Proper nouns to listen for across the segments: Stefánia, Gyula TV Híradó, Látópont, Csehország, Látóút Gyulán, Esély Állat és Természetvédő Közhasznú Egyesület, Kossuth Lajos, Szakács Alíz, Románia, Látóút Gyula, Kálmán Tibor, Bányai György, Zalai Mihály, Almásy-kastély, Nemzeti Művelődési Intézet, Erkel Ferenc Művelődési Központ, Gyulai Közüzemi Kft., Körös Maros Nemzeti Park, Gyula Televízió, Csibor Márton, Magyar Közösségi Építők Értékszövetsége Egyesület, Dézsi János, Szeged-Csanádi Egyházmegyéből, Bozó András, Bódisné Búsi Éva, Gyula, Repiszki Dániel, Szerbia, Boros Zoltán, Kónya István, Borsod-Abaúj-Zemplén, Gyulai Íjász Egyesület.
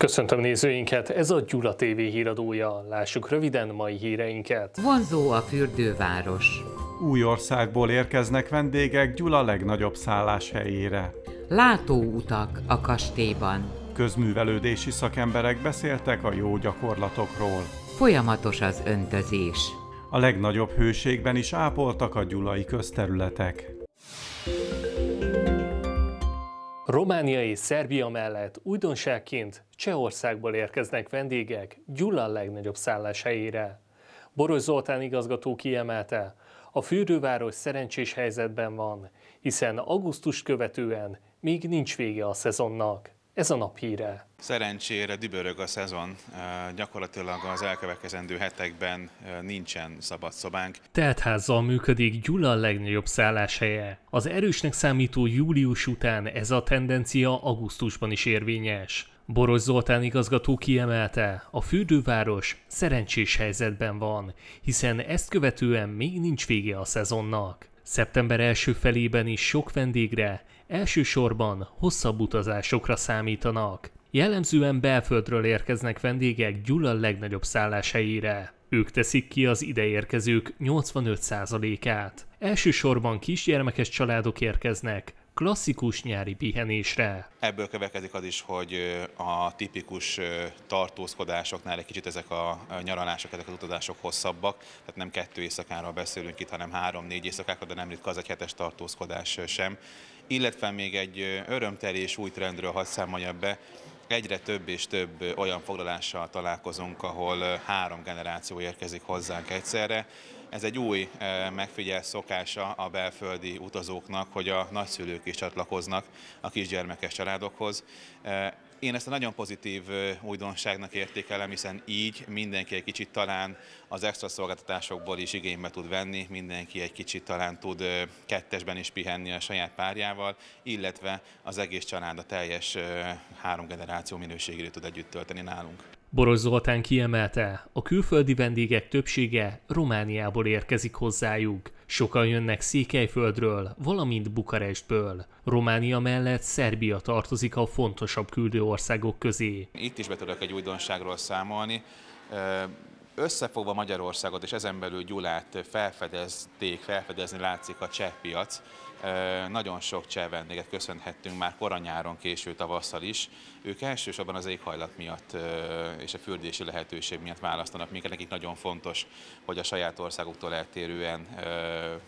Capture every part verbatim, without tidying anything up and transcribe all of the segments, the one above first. Köszöntöm nézőinket, ez a Gyula té vé híradója. Lássuk röviden mai híreinket. Vonzó a fürdőváros. Új országból érkeznek vendégek Gyula legnagyobb szálláshelyére. Látóutak a kastélyban. Közművelődési szakemberek beszéltek a jó gyakorlatokról. Folyamatos az öntözés. A legnagyobb hőségben is ápoltak a gyulai közterületek. Románia és Szerbia mellett újdonságként Csehországból érkeznek vendégek Gyula legnagyobb szálláshelyére. Boros Zoltán igazgató kiemelte, a fürdőváros szerencsés helyzetben van, hiszen augusztust követően még nincs vége a szezonnak. Ez a nap híre. Szerencsére dübörög a szezon, gyakorlatilag az elkövetkezendő hetekben nincsen szabad szobánk. Teltházzal működik Gyula legnagyobb szálláshelye. Az erősnek számító július után ez a tendencia augusztusban is érvényes. Boros Zoltán igazgató kiemelte, a fürdőváros szerencsés helyzetben van, hiszen ezt követően még nincs vége a szezonnak. Szeptember első felében is sok vendégre, elsősorban hosszabb utazásokra számítanak. Jellemzően belföldről érkeznek vendégek Gyula legnagyobb szálláshelyére. Ők teszik ki az ideérkezők nyolcvanöt százalékát. Elsősorban kisgyermekes családok érkeznek, klasszikus nyári pihenésre. Ebből következik az is, hogy a tipikus tartózkodásoknál egy kicsit ezek a nyaralások, ezek az utazások hosszabbak, tehát nem kettő éjszakáról beszélünk itt, hanem három-négy éjszakákra, de nem ritka az egy hetes tartózkodás sem. Illetve még egy örömteli és új trendről hadd számoljak be, egyre több és több olyan foglalással találkozunk, ahol három generáció érkezik hozzánk egyszerre. Ez egy új megfigyelt szokása a belföldi utazóknak, hogy a nagyszülők is csatlakoznak a kisgyermekes családokhoz. Én ezt a nagyon pozitív újdonságnak értékelem, hiszen így mindenki egy kicsit talán az extra szolgáltatásokból is igénybe tud venni, mindenki egy kicsit talán tud kettesben is pihenni a saját párjával, illetve az egész család a teljes három generáció minőségét tud együtt tölteni nálunk. Boros Zoltán kiemelte, a külföldi vendégek többsége Romániából érkezik hozzájuk. Sokan jönnek Székelyföldről, valamint Bukarestből. Románia mellett Szerbia tartozik a fontosabb küldő országok közé. Itt is be tudok egy újdonságról számolni. Összefogva Magyarországot és ezen belül Gyulát felfedezték, felfedezni látszik a cseh piac. Nagyon sok cseh vendéget köszönhettünk már koranyáron, késő tavasszal is. Ők elsősorban az éghajlat miatt és a fürdési lehetőség miatt választanak minket. Nekik nagyon fontos, hogy a saját országuktól eltérően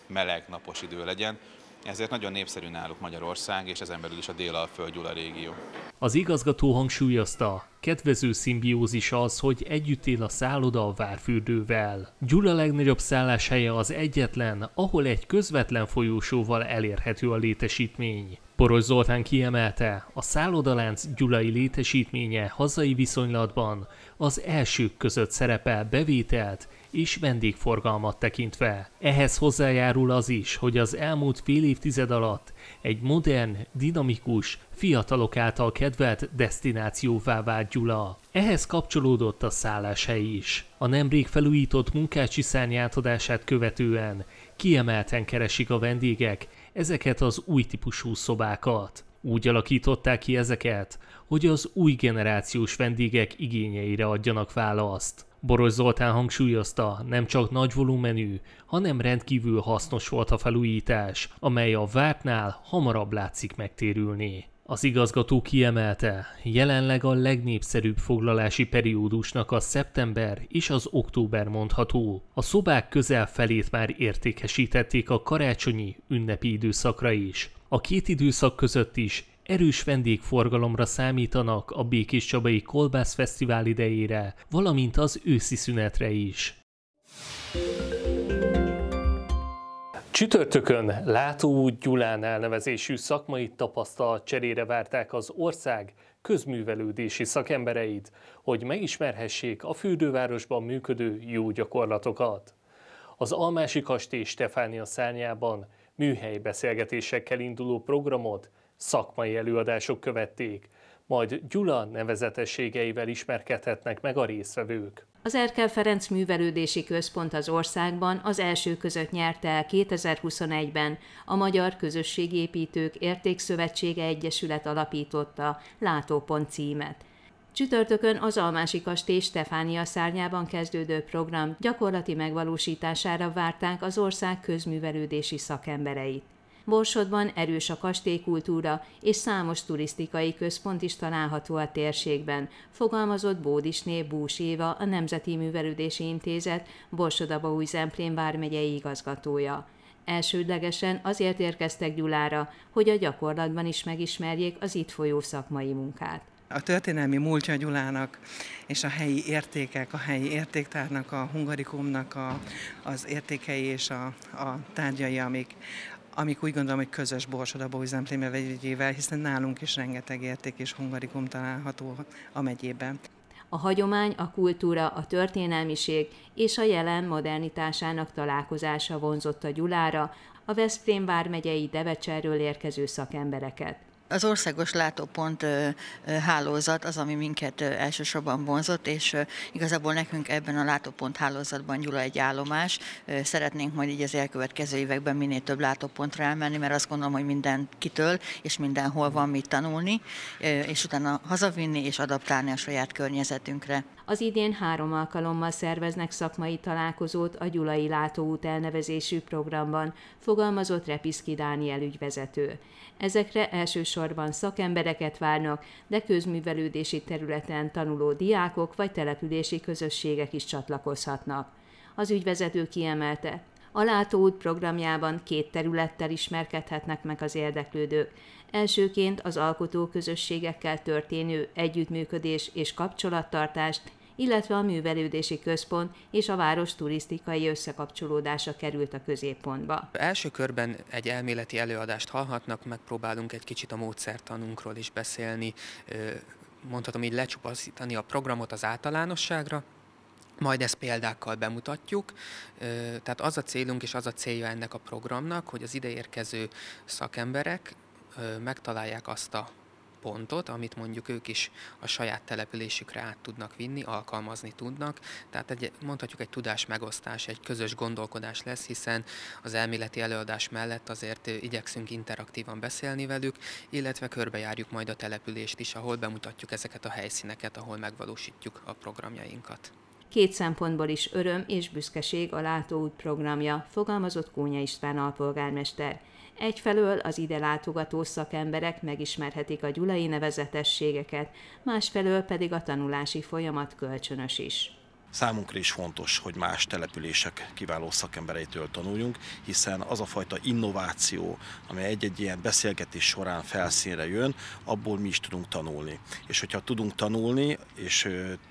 meleg, napos idő legyen. Ezért nagyon népszerű náluk Magyarország, és ezen belül is a Dél-Alföld Gyula régió. Az igazgató hangsúlyozta, kedvező szimbiózis az, hogy együtt él a szálloda a várfürdővel. Gyula legnagyobb szálláshelye az egyetlen, ahol egy közvetlen folyósóval elérhető a létesítmény. Boros Zoltán kiemelte, a szállodalánc gyulai létesítménye hazai viszonylatban az elsők között szerepel bevételt és vendégforgalmat tekintve. Ehhez hozzájárul az is, hogy az elmúlt fél évtized alatt egy modern, dinamikus, fiatalok által kedvelt desztinációvá vált Gyula. Ehhez kapcsolódott a szálláshely is. A nemrég felújított munkácsi szárny átadását követően kiemelten keresik a vendégek ezeket az új típusú szobákat. Úgy alakították ki ezeket, hogy az új generációs vendégek igényeire adjanak választ. Boros Zoltán hangsúlyozta, nem csak nagy volumenű, hanem rendkívül hasznos volt a felújítás, amely a vártnál hamarabb látszik megtérülni. Az igazgató kiemelte, jelenleg a legnépszerűbb foglalási periódusnak a szeptember és az október mondható. A szobák közel felét már értékesítették a karácsonyi, ünnepi időszakra is. A két időszak között is erős vendégforgalomra számítanak a Békéscsabai Kolbász Fesztivál idejére, valamint az őszi szünetre is. Csütörtökön Látóút Gyulán elnevezésű szakmai tapasztalat cserére várták az ország közművelődési szakembereit, hogy megismerhessék a fürdővárosban működő jó gyakorlatokat. Az Almásy-kastély Stefánia szárnyában műhelyi beszélgetésekkel induló programot szakmai előadások követték, majd Gyula nevezetességeivel ismerkedhetnek meg a résztvevők. Az Erkel Ferenc Művelődési Központ az országban az első között nyerte el kétezer-huszonegyben a Magyar Közösségi Építők Értékszövetsége Egyesület alapította Látópont címet. Csütörtökön az Almásy-kastély Stefánia szárnyában kezdődő program gyakorlati megvalósítására várták az ország közművelődési szakembereit. Borsodban erős a kastélykultúra, és számos turisztikai központ is található a térségben, fogalmazott Bódisné Búsi Éva, a Nemzeti Művelődési Intézet Borsod-Abaúj-Zemplén vármegyei igazgatója. Elsődlegesen azért érkeztek Gyulára, hogy a gyakorlatban is megismerjék az itt folyó szakmai munkát. A történelmi múltja Gyulának és a helyi értékek, a helyi értéktárnak, a hungarikumnak a, az értékei és a, a tárgyai, amik amik úgy gondolom, hogy közös Borsod-Abaúj-Zemplén vegyével, hiszen nálunk is rengeteg érték és hungarikum található a megyében. A hagyomány, a kultúra, a történelmiség és a jelen modernitásának találkozása vonzotta Gyulára a Veszprém vármegyei Devecserről érkező szakembereket. Az országos látópont hálózat az, ami minket elsősorban vonzott, és igazából nekünk ebben a látópont hálózatban Gyula egy állomás. Szeretnénk majd így az elkövetkező években minél több látópontra elmenni, mert azt gondolom, hogy mindenkitől és mindenhol van mit tanulni, és utána hazavinni és adaptálni a saját környezetünkre. Az idén három alkalommal szerveznek szakmai találkozót a Gyulai Látóút elnevezésű programban, fogalmazott Repiszki Dániel ügyvezető. Ezekre elsősorban szakembereket várnak, de közművelődési területen tanuló diákok vagy települési közösségek is csatlakozhatnak. Az ügyvezető kiemelte, a Látóút programjában két területtel ismerkedhetnek meg az érdeklődők. Elsőként az alkotó közösségekkel történő együttműködés és kapcsolattartást, illetve a művelődési központ és a város turisztikai összekapcsolódása került a középpontba. Első körben egy elméleti előadást hallhatnak, megpróbálunk egy kicsit a módszertanunkról is beszélni, mondhatom így lecsupaszítani a programot az általánosságra, majd ezt példákkal bemutatjuk, tehát az a célunk és az a célja ennek a programnak, hogy az ideérkező szakemberek megtalálják azt a pontot, amit mondjuk ők is a saját településükre át tudnak vinni, alkalmazni tudnak. Tehát egy, mondhatjuk egy tudásmegosztás, egy közös gondolkodás lesz, hiszen az elméleti előadás mellett azért igyekszünk interaktívan beszélni velük, illetve körbejárjuk majd a települést is, ahol bemutatjuk ezeket a helyszíneket, ahol megvalósítjuk a programjainkat. Két szempontból is öröm és büszkeség a Látóút programja, fogalmazott Kónya István alpolgármester. Egyfelől az ide látogató szakemberek megismerhetik a gyulai nevezetességeket, másfelől pedig a tanulási folyamat kölcsönös is. Számunkra is fontos, hogy más települések kiváló szakembereitől tanuljunk, hiszen az a fajta innováció, amely egy-egy ilyen beszélgetés során felszínre jön, abból mi is tudunk tanulni. És hogyha tudunk tanulni, és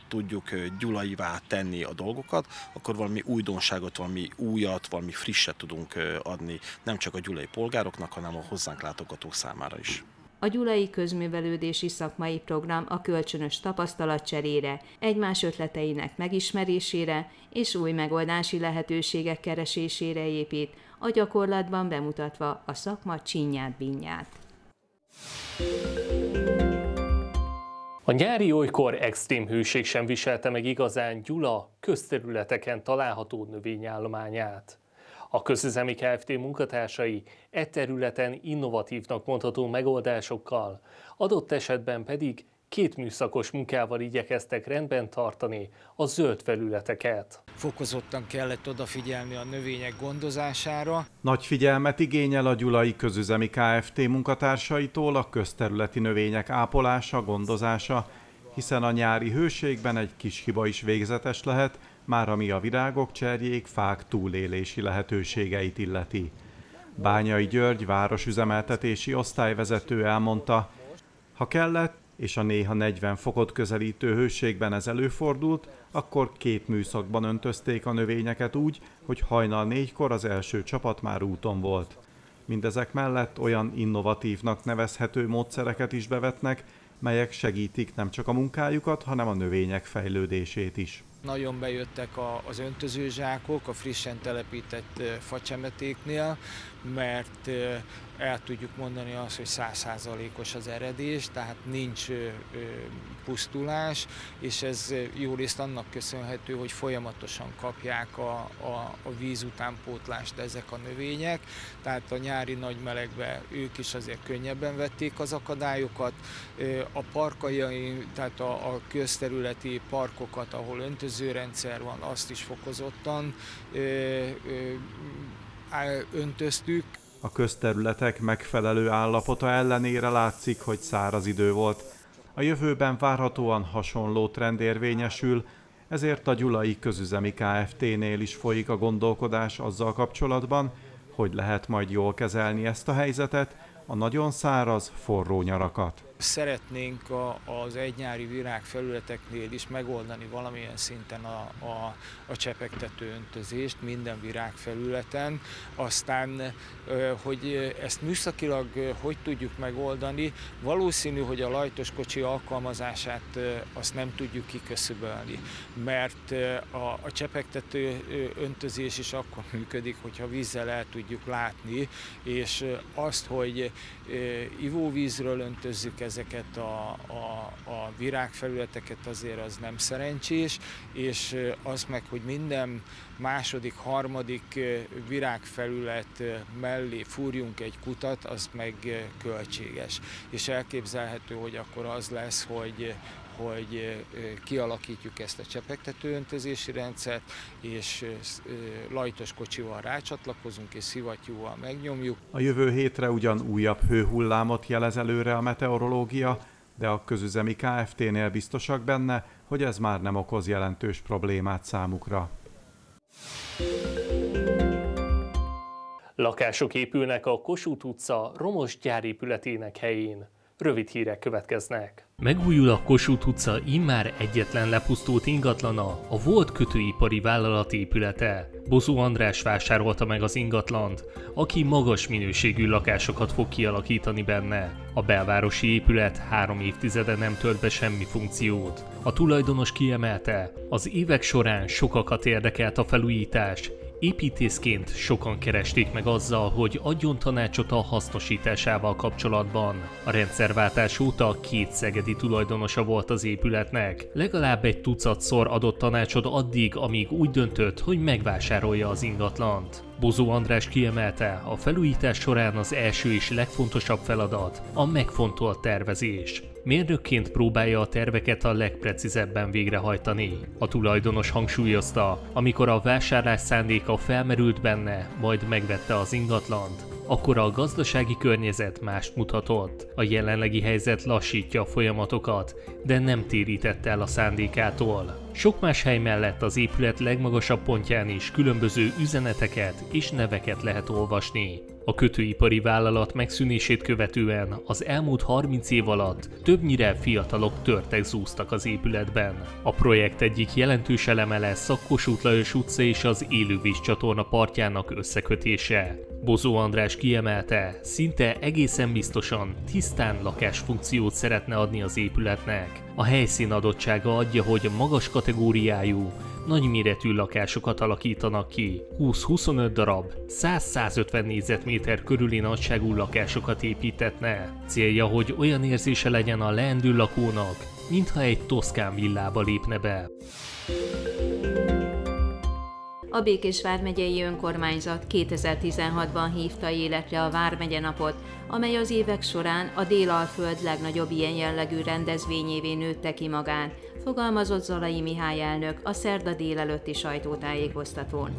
tudjuk gyulaivá tenni a dolgokat, akkor valami újdonságot, valami újat, valami frisset tudunk adni, nem csak a gyulai polgároknak, hanem a hozzánk látogatók számára is. A Gyulai Közművelődési Szakmai Program a kölcsönös tapasztalatcserére, egymás ötleteinek megismerésére és új megoldási lehetőségek keresésére épít, a gyakorlatban bemutatva a szakma csínját-bínját. A nyári olykor extrém hőség sem viselte meg igazán Gyula közterületeken található növényállományát. A Közüzemi Kft. Munkatársai e területen innovatívnak mondható megoldásokkal, adott esetben pedig két műszakos munkával igyekeztek rendben tartani a zöld felületeket. Fokozottan kellett odafigyelni a növények gondozására. Nagy figyelmet igényel a Gyulai Közüzemi Kft. Munkatársaitól a közterületi növények ápolása, gondozása, hiszen a nyári hőségben egy kis hiba is végzetes lehet, már ami a virágok, cserjék, fák túlélési lehetőségeit illeti. Bányai György városüzemeltetési osztályvezető elmondta, ha kellett, és a néha negyven fokot közelítő hőségben ez előfordult, akkor két műszakban öntözték a növényeket úgy, hogy hajnal négykor az első csapat már úton volt. Mindezek mellett olyan innovatívnak nevezhető módszereket is bevetnek, melyek segítik nem csak a munkájukat, hanem a növények fejlődését is. Nagyon bejöttek az öntözőzsákok a frissen telepített facsemetéknél, mert el tudjuk mondani azt, hogy száz százalékos az eredés, tehát nincs pusztulás, és ez jó részt annak köszönhető, hogy folyamatosan kapják a, a, a víz utánpótlást ezek a növények, tehát a nyári nagy melegben ők is azért könnyebben vették az akadályokat. A parkai, tehát a, a közterületi parkokat, ahol öntözőrendszer van, azt is fokozottan öntöztük. A közterületek megfelelő állapota ellenére látszik, hogy száraz idő volt. A jövőben várhatóan hasonló trend érvényesül, ezért a Gyulai Közüzemi Kft-nél is folyik a gondolkodás azzal kapcsolatban, hogy lehet majd jól kezelni ezt a helyzetet, a nagyon száraz, forró nyarakat. Szeretnénk a, az egynyári virágfelületeknél is megoldani valamilyen szinten a, a, a csepegtető öntözést minden virágfelületen. Aztán, hogy ezt műszakilag hogy tudjuk megoldani, valószínű, hogy a lajtos kocsi alkalmazását azt nem tudjuk kiküszöbölni, mert a, a csepegtető öntözés is akkor működik, hogyha vízzel el tudjuk látni, és azt, hogy ivóvízről öntözzük ezeket a, a, a virágfelületeket, azért az nem szerencsés, és az meg, hogy minden második, harmadik virágfelület mellé fúrjunk egy kutat, az meg költséges. És elképzelhető, hogy akkor az lesz, hogy, hogy kialakítjuk ezt a csepegtető öntözési rendszert, és lajtos kocsival rácsatlakozunk, és szivattyúval megnyomjuk. A jövő hétre ugyan újabb hőhullámot jelez előre a meteorológia, de a Közüzemi Kft-nél biztosak benne, hogy ez már nem okoz jelentős problémát számukra. Lakások épülnek a Kossuth utca romos gyárépületének helyén. Rövid hírek következnek. Megújul a Kossuth utca immár egyetlen lepusztult ingatlana, a volt kötőipari vállalat épülete. Bozó András vásárolta meg az ingatlant, aki magas minőségű lakásokat fog kialakítani benne. A belvárosi épület három évtizede nem tölt be semmi funkciót. A tulajdonos kiemelte, az évek során sokakat érdekelt a felújítás, építészként sokan keresték meg azzal, hogy adjon tanácsot a hasznosításával kapcsolatban. A rendszerváltás óta két szegedi tulajdonosa volt az épületnek. Legalább egy tucatszor adott tanácsot addig, amíg úgy döntött, hogy megvásárolja az ingatlant. Bozó András kiemelte, a felújítás során az első és legfontosabb feladat a megfontolt tervezés. Mérnökként próbálja a terveket a legprecízebben végrehajtani. A tulajdonos hangsúlyozta, amikor a vásárlás szándéka felmerült benne, majd megvette az ingatlant, akkor a gazdasági környezet mást mutatott. A jelenlegi helyzet lassítja a folyamatokat, de nem térített el a szándékától. Sok más hely mellett az épület legmagasabb pontján is különböző üzeneteket és neveket lehet olvasni. A kötőipari vállalat megszűnését követően az elmúlt harminc év alatt többnyire fiatalok törtek zúztak az épületben. A projekt egyik jelentős eleme lesz a Kossuth Lajos utca és az élővízcsatorna partjának összekötése. Bozó András kiemelte, szinte egészen biztosan tisztán lakásfunkciót szeretne adni az épületnek. A helyszín adottsága adja, hogy magas kategóriájú, nagyméretű lakásokat alakítanak ki, húsz-huszonöt darab, száz-százötven négyzetméter körüli nagyságú lakásokat építetne. Célja, hogy olyan érzése legyen a leendő lakónak, mintha egy toszkán villába lépne be. A Békés vármegyei önkormányzat kétezer-tizenhatban hívta életre a Vármegye napot, amely az évek során a Dél-Alföld legnagyobb ilyen jellegű rendezvényévé nőtte ki magán, fogalmazott Zalai Mihály elnök a szerda délelőtti sajtótájékoztatón.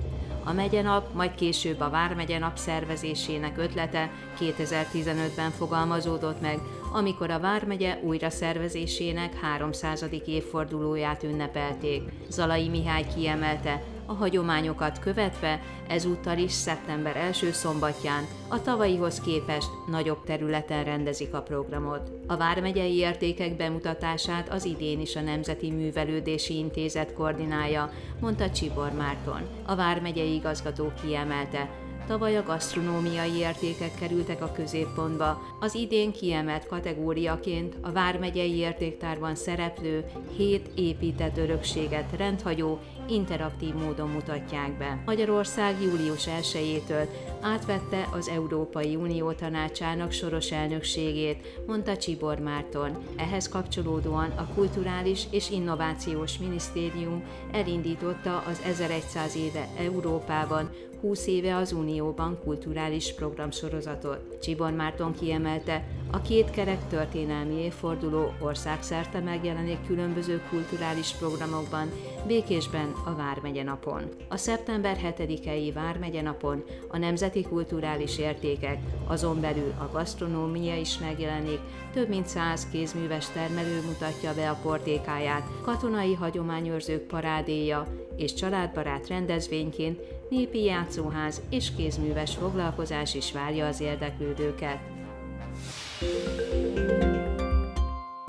A megye nap, majd később a Vármegye nap szervezésének ötlete kétezer-tizenötben fogalmazódott meg, amikor a Vármegye újra szervezésének háromszázadik évfordulóját ünnepelték. Zalai Mihály kiemelte, a hagyományokat követve ezúttal is szeptember első szombatján a tavalyihoz képest nagyobb területen rendezik a programot. A vármegyei értékek bemutatását az idén is a Nemzeti Művelődési Intézet koordinálja, mondta Csibor Márton. A vármegyei igazgató kiemelte, tavaly a gasztronómiai értékek kerültek a középpontba, az idén kiemelt kategóriaként a Vármegyei Értéktárban szereplő hét épített örökséget rendhagyó, interaktív módon mutatják be. Magyarország július elsejétől átvette az Európai Unió tanácsának soros elnökségét, mondta Csibor Márton. Ehhez kapcsolódóan a Kulturális és Innovációs Minisztérium elindította az ezerszáz éve Európában, húsz éve az Unióban kulturális programsorozatot. Csibor Márton kiemelte, a két kerek történelmi évforduló országszerte megjelenik különböző kulturális programokban, Békésben a Vármegye napon. A szeptember hetedikei Vármegye napon a nemzeti kulturális értékek, azon belül a gasztronómia is megjelenik, több mint száz kézműves termelő mutatja be a portékáját, katonai hagyományőrzők parádéja és családbarát rendezvényként népi játszóház és kézműves foglalkozás is várja az érdeklődőket.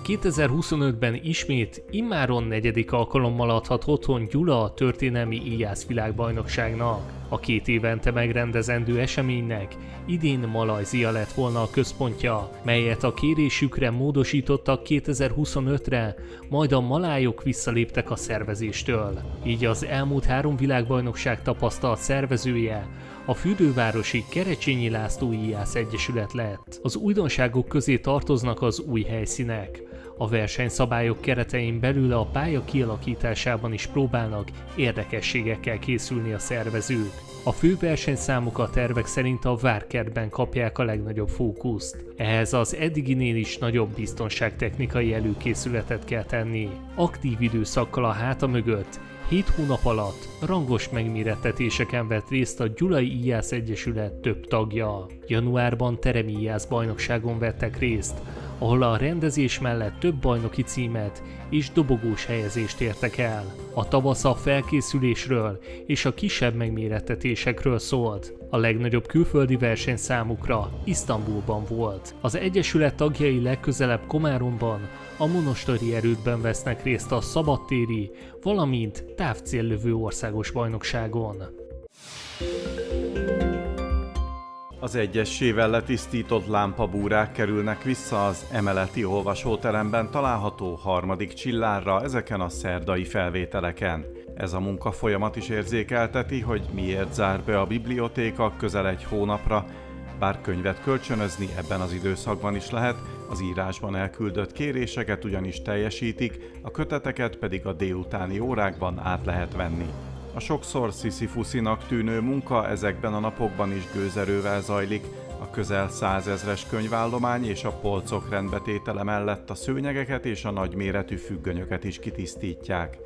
kétezer-huszonötben ismét immáron negyedik alkalommal adhat otthon Gyula a történelmi íjászvilágbajnokságnak. A két évente megrendezendő eseménynek idén Malajzia lett volna a központja, melyet a kérésükre módosítottak kétezer-huszonötre, majd a malájok visszaléptek a szervezéstől. Így az elmúlt három világbajnokság tapasztalt szervezője a fürdővárosi Kerecsényi László Íjász Egyesület lett. Az újdonságok közé tartoznak az új helyszínek. A versenyszabályok keretein belül a pálya kialakításában is próbálnak érdekességekkel készülni a szervezők. A fő versenyszámok a tervek szerint a várkertben kapják a legnagyobb fókuszt. Ehhez az eddiginél is nagyobb biztonságtechnikai előkészületet kell tenni. Aktív időszakkal a háta mögött hét hónap alatt rangos megmérettetéseken vett részt a Gyulai Íjász Egyesület több tagja. Januárban teremi íjász bajnokságon vettek részt, ahol a rendezés mellett több bajnoki címet és dobogós helyezést értek el. A tavasz a felkészülésről és a kisebb megmérettetésekről szólt. A legnagyobb külföldi verseny számukra Isztambulban volt. Az egyesület tagjai legközelebb Komáromban, a monostori erődben vesznek részt a szabadtéri, valamint távcéllövő országos bajnokságon. Az egyesével letisztított lámpabúrák kerülnek vissza az emeleti olvasóteremben található harmadik csillárra ezeken a szerdai felvételeken. Ez a munkafolyamat is érzékelteti, hogy miért zár be a bibliotéka közel egy hónapra, bár könyvet kölcsönözni ebben az időszakban is lehet, az írásban elküldött kéréseket ugyanis teljesítik, a köteteket pedig a délutáni órákban át lehet venni. A sokszor sziszifuszinak tűnő munka ezekben a napokban is gőzerővel zajlik, a közel százezres könyvállomány és a polcok rendbetétele mellett a szőnyegeket és a nagyméretű függönyöket is kitisztítják.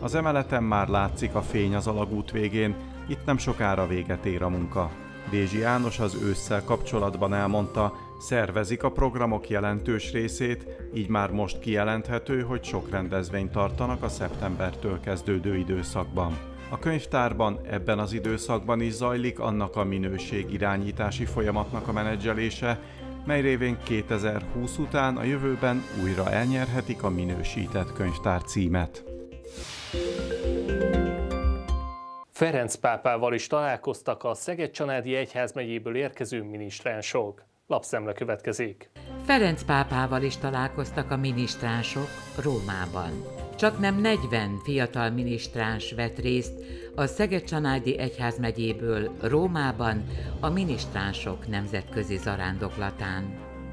Az emeleten már látszik a fény az alagút végén, itt nem sokára véget ér a munka. Dézsi János az ősszel kapcsolatban elmondta, szervezik a programok jelentős részét, így már most kijelenthető, hogy sok rendezvényt tartanak a szeptembertől kezdődő időszakban. A könyvtárban ebben az időszakban is zajlik annak a minőségirányítási folyamatnak a menedzselése, mely révén kétezer-húsz után a jövőben újra elnyerhetik a minősített könyvtár címet. Ferenc pápával is találkoztak a Szeged-Csanádi Egyházmegyéből érkező minisztránsok. Lapszemle következik. Ferenc pápával is találkoztak a minisztránsok Rómában. Csaknem negyven fiatal minisztráns vett részt a Szeged-Csanádi Egyházmegyéből Rómában a minisztránsok nemzetközi zarándoklatán.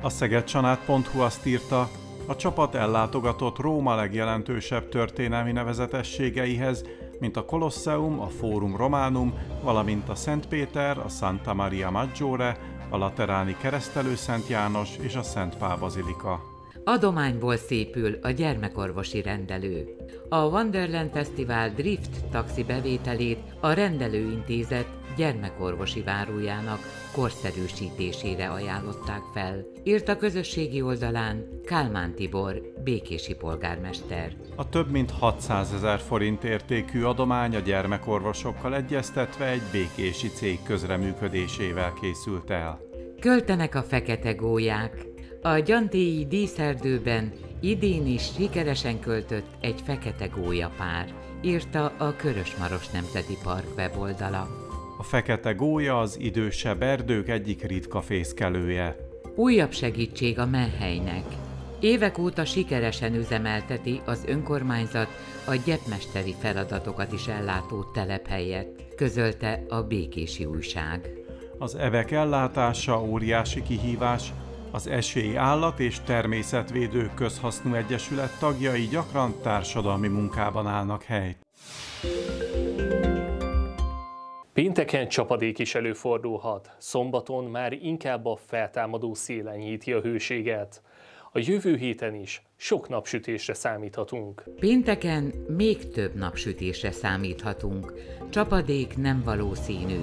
A szegedcsanád pont hu azt írta, a csapat ellátogatott Róma legjelentősebb történelmi nevezetességeihez, mint a Colosseum, a Forum Romanum, valamint a Szent Péter, a Santa Maria Maggiore, a Lateráni Keresztelő Szent János és a Szent Pál Bazilika. Adományból szépül a gyermekorvosi rendelő. A Wonderland Festival drift taxi bevételét a rendelőintézet gyermekorvosi várójának korszerűsítésére ajánlották fel, írt a közösségi oldalán Kálmán Tibor, békési polgármester. A több mint hatszázezer forint értékű adomány a gyermekorvosokkal egyeztetve egy békési cég közreműködésével készült el. Költenek a fekete gólyák. A gyantéi díszerdőben idén is sikeresen költött egy fekete gólyapár, írta a Körös Maros Nemzeti Park weboldala. A fekete gólya az idősebb erdők egyik ritka fészkelője. Újabb segítség a menhelynek. Évek óta sikeresen üzemelteti az önkormányzat a gyepmesteri feladatokat is ellátó telephelyet, közölte a Békési Újság. az evek ellátása óriási kihívás. Az Esély Állat és Természetvédő Közhasznú Egyesület tagjai gyakran társadalmi munkában állnak helyt. Pénteken csapadék is előfordulhat, szombaton már inkább a feltámadó szél enyhíti a hőséget. A jövő héten is sok napsütésre számíthatunk. Pénteken még több napsütésre számíthatunk, csapadék nem valószínű.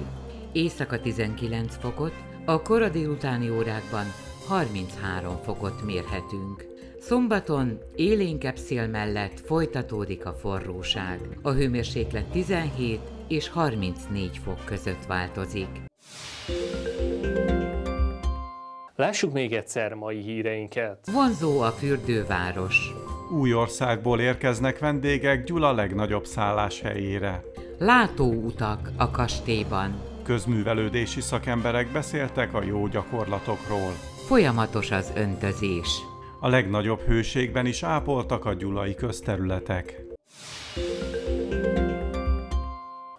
Éjszaka tizenkilenc fokot, a kora délutáni órákban harminchárom fokot mérhetünk. Szombaton élénkebb szél mellett folytatódik a forróság. A hőmérséklet tizenhét és harmincnégy fok között változik. Lássuk még egyszer mai híreinket. Vonzó a fürdőváros. Új országból érkeznek vendégek Gyula legnagyobb szálláshelyére. Látóutak a kastélyban. Közművelődési szakemberek beszéltek a jó gyakorlatokról. Folyamatos az öntözés. A legnagyobb hőségben is ápoltak a gyulai közterületek.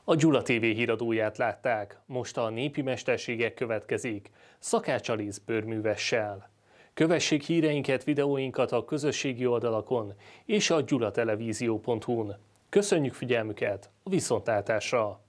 A Gyula té vé híradóját látták, most a népi mesterségek következik, Szakács Alíz bőrművessel. Kövessék híreinket, videóinkat a közösségi oldalakon és a gyulatelevízió pont hu-n. Köszönjük figyelmüket, a viszontlátásra!